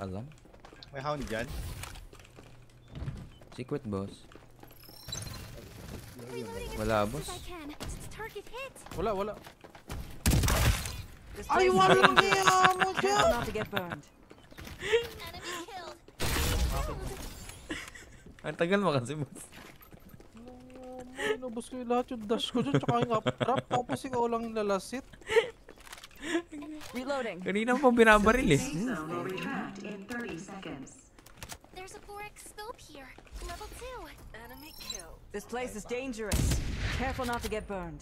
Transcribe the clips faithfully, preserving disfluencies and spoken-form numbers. alam. May hound dyan. Secret boss. Wala boss. Wala wala. Ay walang niya mo dyan. Ang tagal mo kasi boss. Inubos ko yung lahat yung dash ko dyan. Tsaka yung up-trap. Tapos ikaw lang nalasit. Reloading. Kanina pong binabaril eh. There's a four X scope here. Level two. Enemy kill. This place is dangerous. Careful not to get burned.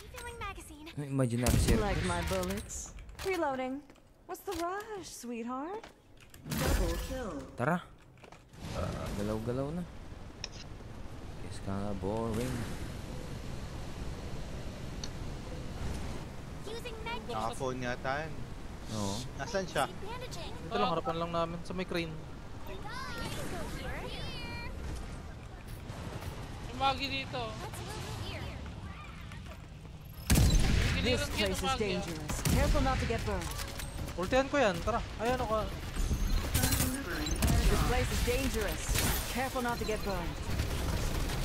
Refilling magazine. Imaginary circus. Like my bullets. Reloading. What's the rush, sweetheart? Double kill. Tara. Uh, galaw-galaw na. It's kinda boring. Naka-phone nga tayo. Oo. Nasaan siya? Ito lang, harapan lang namin sa may crane. Umagi dito. This place is dangerous. Careful not to get burned. Ultihan ko yan, tara. Ayan ako. This place is dangerous. Careful not to get burned.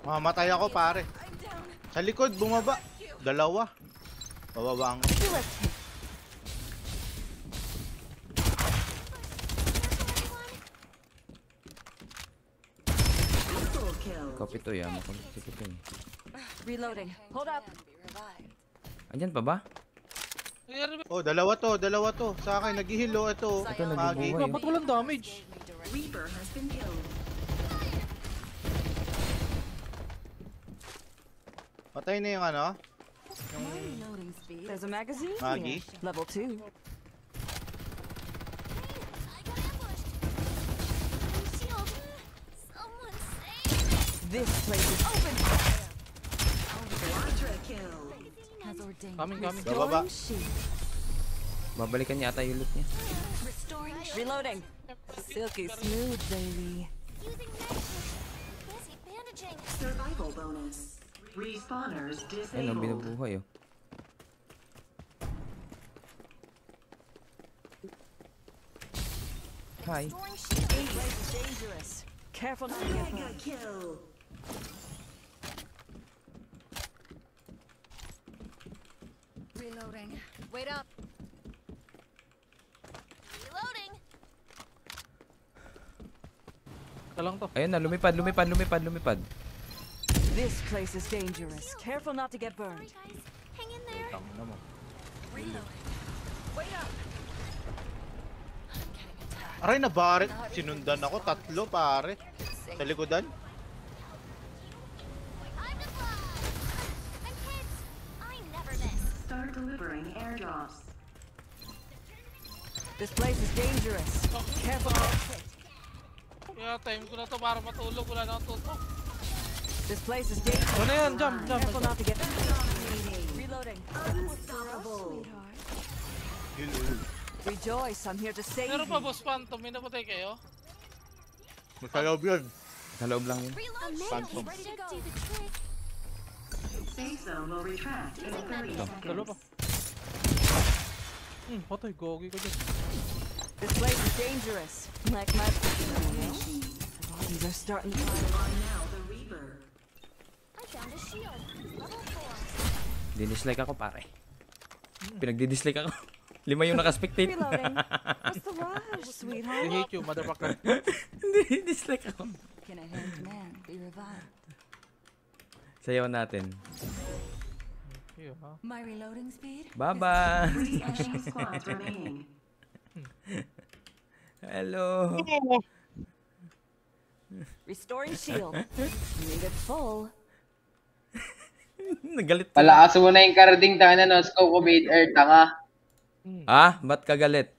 Mamatay ako pare. Sa likod, bumaba. Dalawa. Bababa ang... Copy to ya, makapag-sikip yun. Reloading. Hold up. Andyan pa ba? Oh, dalawa to, dalawa to. Sa akin, nag-hilo. Ito, ito nag-buhay. Dapat walang damage. Reaper has been killed. Patay na yung ano? Yung... There's a magazine here. Level two. This place is open. Ultra kill. Has ordained. Coming, coming. Bababa. Babalikan niya ata yung loot niya. Reloading. Silky smooth, baby. Survival bonus. Respawners disabled. Ano binubuhay oh. Hi. Dangerous. Careful not to get killed. Reloading. Wait up. Reloading. Kalang to. Ayun na, lumipad, lumipad, lumipad, lumipad. This place is dangerous. Careful not to get burned. Sorry, guys. Hang in there. Reloading. Wait up. Aray na barit, sinundan ako, tatlo pare. Sa likodan. This place is dangerous. Careful. Kaya time ko na to para matulog, wala na akong tutok. This place is dangerous. Ano yan? Jump, jump. Careful not to get reloading. Unstoppable. Rejoice, I'm here to save you. Meron pa boss Phantom, may napatay kayo? Sa loob yun. Sa loob lang yun. Phantom. Dalo pa. Hmm, patay, gogi ka dyan. This place is dangerous. Like my... Bodies are starting to... I found a shield. Level four. Dinislike ako pare. Pinagdidislike ako. Lima yung naka-spectate. What's the rush, sweetheart? I hate you, motherfucker. Hindi, dislike ako. Can a hanged man be revived? Sayaw natin. My reloading speed? Baba! Hello! Restoring shield. Need it full. Nagalit ko. Palaaso mo na yung karding, tanga na, no? Scope of eight air, tanga. Ha? Ba't kagalit?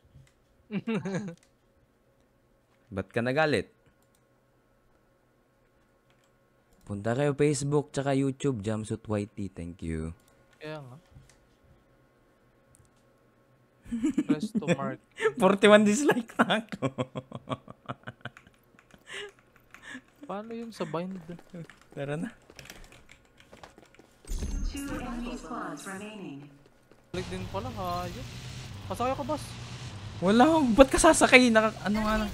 Ba't ka nagalit? Punta kayo Facebook tsaka YouTube, JamSuitYT. Thank you. Kaya nga. Press to mark. forty-one dislike na ako. Paano yung sa bind? Tara na. Two enemy squads remaining. Balik din pala ha. Pasakay ako, boss. Wala ko. Ba't ka sasakay? Naka, ano nga lang.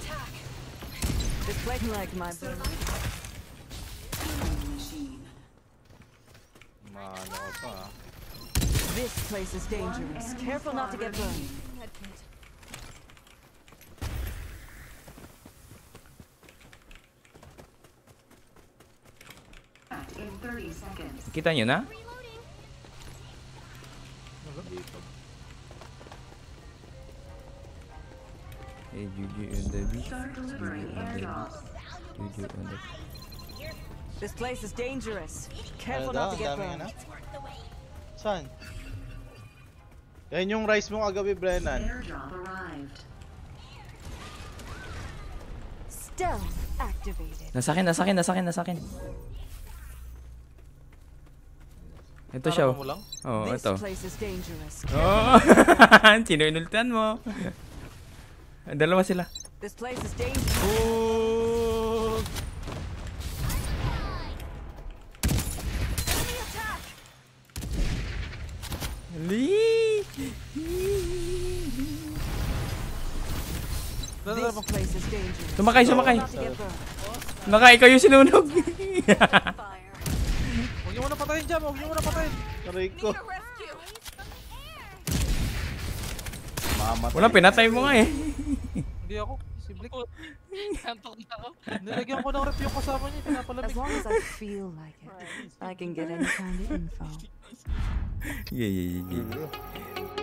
Maano ka pa. This place is dangerous. Careful not to get burned. In thirty seconds. Kita nyo na? Hey, G G on the beach. G G on the... This place is dangerous. Careful not to get burned. Saan? Yan yung rice mo kagabi, Brennan. Airdrop arrived. Stealth activated. Nasa akin, nasa akin, nasa akin, nasa akin. Ito siya. Oo, ito. Oo! Sino inultan mo? Dalawa sila. This place is dangerous. Oh! Lee! Tumakay, sumakay. Tumakay, ikaw yung sinunog. Huwag niyo muna patayin dyan. Huwag niyo muna patayin. Taray ko. Wala, pinatay mo nga eh. Hindi ako. Simple ko. Antok na ako. Nilagyan ko ng ref yung kasama niya. Pinapalamig. As long as I feel like it, I can get any kind of info. Yeah, yeah, yeah.